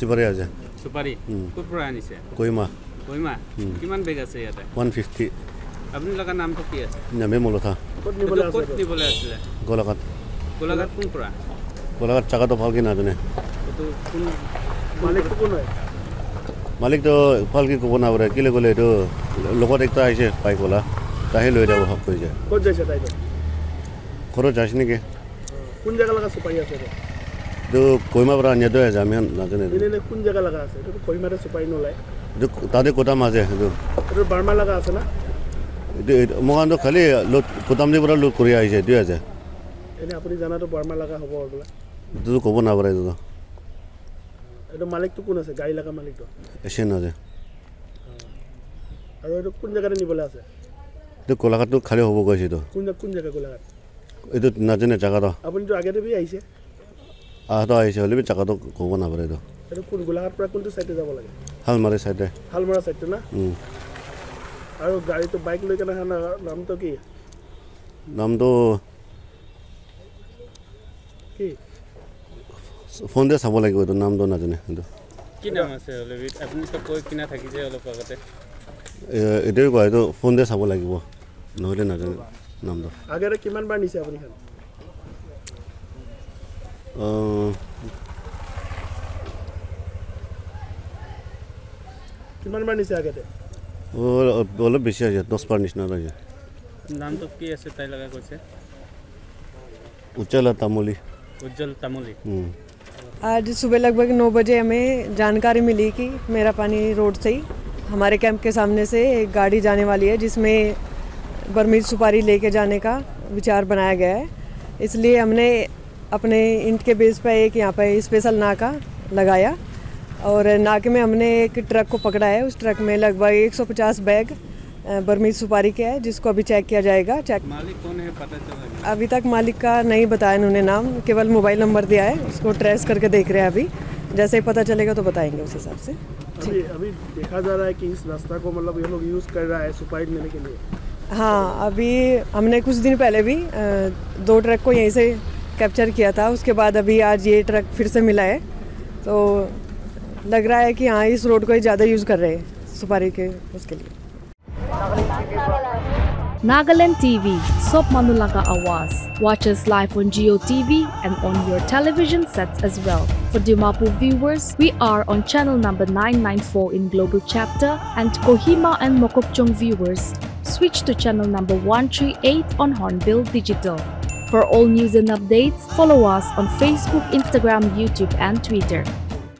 सुपारी आज सुपारी कुछ पुरानी से कोहिमा कोहिमा किमान बेगा से याद है 150 अपने लगा नाम तो किया ना मैं मोलो था कुछ नहीं बोला इसलिए गोलाघाट गोलाघाट कौन पुरा गोलाघाट चाका तो फाल की ना तूने तो कौन मालिक तो कौन है मालिक तो फाल की कौन आ रहा है किले गोले तो लोगों देखता है इसे पाई गोला ताहिल हो जाओ हफ्ते जाए कुछ जैसे ताहिल खोरो जाशनी के कौन जगह लगा सुपारी आते हैं तो कोहिमा पुरा अन्य तो है जामिया ना तूने इन्हें कौन जगह लगा आते हैं तो कोहिमा रे सुपारी नो लाए तो तादे कोटा माजे है तो बर्मा लगा आते ना मोहन तो खाली लोट कोतामने पुरा लोट करिया आई जाए दिया जाए इन्हें अपनी जाना तो बर्मा लगा होगा और बोला तो कौन आ रहा है तो मालिक तो कौन है गाय लगा मालिक तो ऐसे ना जाए और तो कौन जगह नहीं बोला से तो कोलाघाट तो खाली होगा ऐसे तो कौन जगह कोलाघाट ये तो ना जाने जगह तो अपन जो आगे तो भी आई से आ तो आई से वाले भी जगह तो कौन आ रहा है तो कौन कोलाघाट पर कौन तो साइड जावा लगे हालमारा साइड ना आरो गाड़ी तो बाइक लेके ना नाम तो की फोन दे सब लगे तो नाम तो ना जाने तो की नाम আছে হলে আপনি তো কই কিনা থাকি যে হলো পকেটে এটাই কয় তো ফোন দে সব লাগিব নহলে না জানে নাম তো আগে রে কিমান বার নিছে আপনি খান কিমান বার নিছে আগে वो बोलो बेसी आ जाए 10 पर निचना आ जाए नाम तो की ऐसे तय लगा कुछ है उज्जवल तामोली आज सुबह लगभग 9 बजे हमें जानकारी मिली कि मेरा पानी रोड से ही हमारे कैंप के सामने से एक गाड़ी जाने वाली है जिसमें बर्मीज सुपारी लेके जाने का विचार बनाया गया है। इसलिए हमने अपने इंट के बेस पर एक यहाँ पर स्पेशल नाका लगाया और नाके में हमने एक ट्रक को पकड़ा है। उस ट्रक में लगभग 150 बैग बर्मीज सुपारी के है जिसको अभी चेक किया जाएगा। चेक मालिक कौन है पता चला? अभी तक मालिक का नहीं बताया उन्होंने, नाम केवल मोबाइल नंबर दिया है, उसको ट्रेस करके देख रहे हैं। अभी जैसे ही पता चलेगा तो बताएंगे उस हिसाब से। अभी देखा जा रहा है कि इस रास्ता को मतलब ये लोग यूज़ कर रहा है सुपारी लेने के लिए। हाँ, अभी हमने कुछ दिन पहले भी 2 ट्रक को यहीं से कैप्चर किया था, उसके बाद अभी आज ये ट्रक फिर से मिला है। तो लग रहा है कि हाँ, इस रोड को ही ज़्यादा यूज़ कर रहे हैं सुपारी के उसके लिए। Nagaland TV, Sob Manulaga Awas. Watch us live on Jio TV and on your television sets as well. For Dimapu viewers, we are on channel number 994 in Global Chapter, and Kohima and Mokokchong viewers, switch to channel number 138 on Hornbill Digital. For all news and updates, follow us on Facebook, Instagram, YouTube and Twitter.